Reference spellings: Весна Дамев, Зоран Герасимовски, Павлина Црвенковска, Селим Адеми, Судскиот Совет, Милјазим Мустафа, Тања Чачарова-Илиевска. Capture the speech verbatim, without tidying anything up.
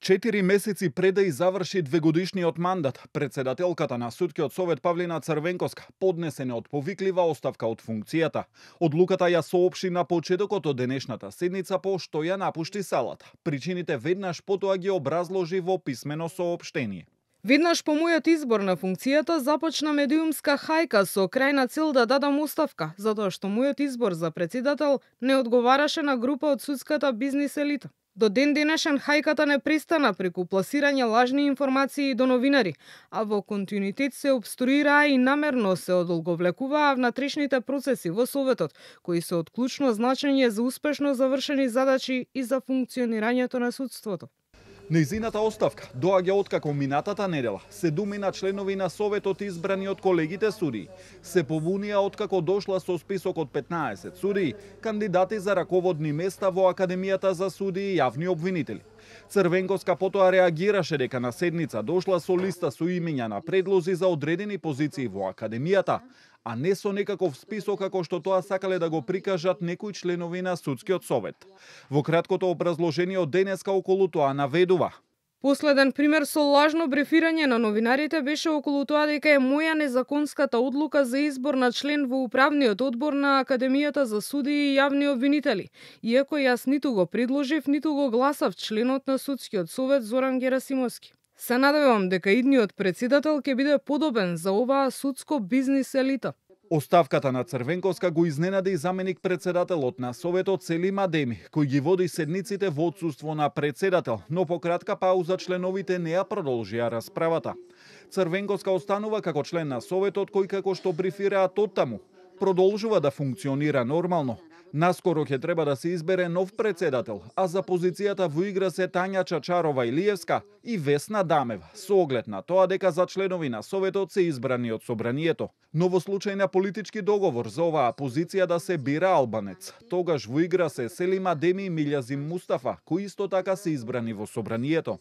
Четири месеци пред да заврши двегодишниот мандат, председателката на Судскиот Совет Павлина Црвенковска поднесе неотповиклива оставка од функцијата. Одлуката ја соопшти на почетокот од денешната седница по што ја напушти салата. Причините веднаш потоа ги образложи во писмено соопштение. Веднаш по мојот избор на функцијата започна медиумска хајка со крајна цел да дадам оставка, затоа што мојот избор за председател не одговараше на група од судската бизнис елита. До ден денешен хајката не престана преку пласирање лажни информации до новинари, а во континуитет се обструираа и намерно се одолговлекуваа внатрешните процеси во Советот, кои се од клучно значење за успешно завршени задачи и за функционирањето на судството. Нејзината оставка доаѓа откако минатата недела седумина членови на Советот избрани од колегите судии се повунија откако дошла со список од петнаесет судии, кандидати за раководни места во Академијата за судии и јавни обвинители. Црвенковска потоа реагираше дека на седница дошла со листа со имења на предлози за одредени позиции во Академијата, а не со некаков список како што тоа сакале да го прикажат некои членови на Судскиот совет. Во краткото образложение од денеска околу тоа наведува. Последен пример со лажно брифирање на новинарите беше околу тоа дека е моја незаконската одлука за избор на член во управниот одбор на Академијата за судии и јавни обвинители, иако јас ниту го предложив, ниту го гласав членот на Судскиот совет Зоран Герасимовски. Се надевам дека идниот председател ќе биде подобен за оваа судско бизнис елита. Оставката на Црвенковска го изненади заменик председателот на Советот Селим Адеми, кој ги води седниците во отсуство на председател, но по кратка пауза членовите не ја продолжија расправата. Црвенковска останува како член на Советот кој како што брифираат оттаму, продолжува да функционира нормално. Наскоро ќе треба да се избере нов председател, а за позицијата во игра се Тања Чачарова-Илиевска и Весна Дамев, со оглед на тоа дека за членови на Советот се избрани од Собранието. Но во случај на политички договор за оваа позиција да се бира албанец, тогаш во игра се Селим Адеми и Милјазим Мустафа, кои исто така се избрани во Собранието.